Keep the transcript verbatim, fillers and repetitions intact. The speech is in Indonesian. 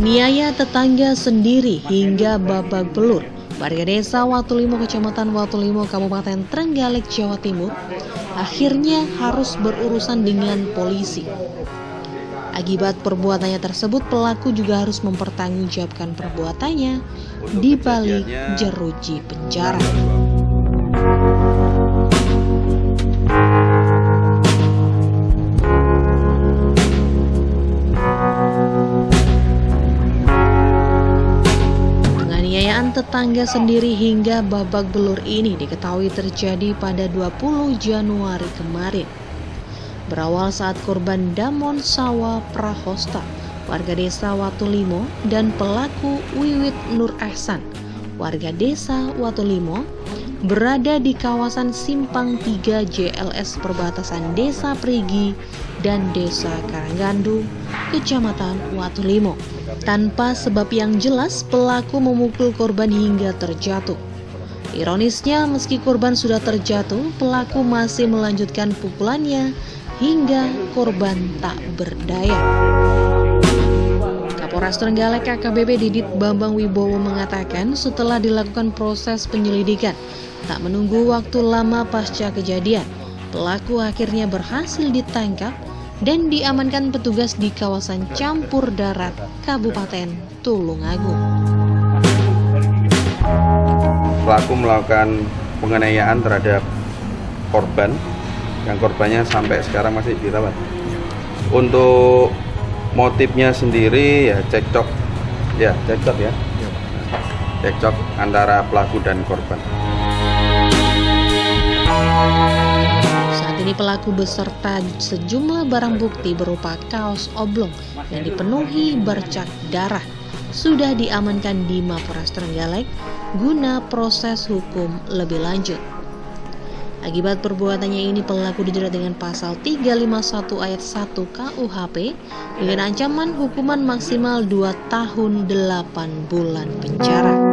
Aniaya tetangga sendiri hingga babak belur. Warga desa Watulimo, kecamatan Watulimo, Kabupaten Trenggalek, Jawa Timur, akhirnya harus berurusan dengan polisi. Akibat perbuatannya tersebut, pelaku juga harus mempertanggungjawabkan perbuatannya di balik jeruji penjara. Tetangga sendiri hingga babak belur ini diketahui terjadi pada dua puluh Januari kemarin. Berawal saat korban Damonsawa Prahosta, warga desa Watulimo, dan pelaku Wiwit Nur Ehsan, warga desa Watulimo, berada di kawasan Simpang tiga J L S perbatasan Desa Perigi dan Desa Karanggandu, Kecamatan Watulimo. Tanpa sebab yang jelas, pelaku memukul korban hingga terjatuh. Ironisnya, meski korban sudah terjatuh, pelaku masih melanjutkan pukulannya hingga korban tak berdaya. Kapolres Trenggalek A K B P Didit Bambang Wibowo mengatakan setelah dilakukan proses penyelidikan, tak menunggu waktu lama pasca kejadian, pelaku akhirnya berhasil ditangkap dan diamankan petugas di kawasan Campur Darat, Kabupaten Tulungagung. Pelaku melakukan penganiayaan terhadap korban, yang korbannya sampai sekarang masih dirawat. Untuk motifnya sendiri, ya cekcok, ya cekcok ya, cekcok antara pelaku dan korban. Ini pelaku beserta sejumlah barang bukti berupa kaos oblong yang dipenuhi bercak darah sudah diamankan di Mapolres Trenggalek guna proses hukum lebih lanjut. Akibat perbuatannya ini, pelaku dijerat dengan pasal tiga lima satu ayat satu K U H P dengan ancaman hukuman maksimal dua tahun delapan bulan penjara.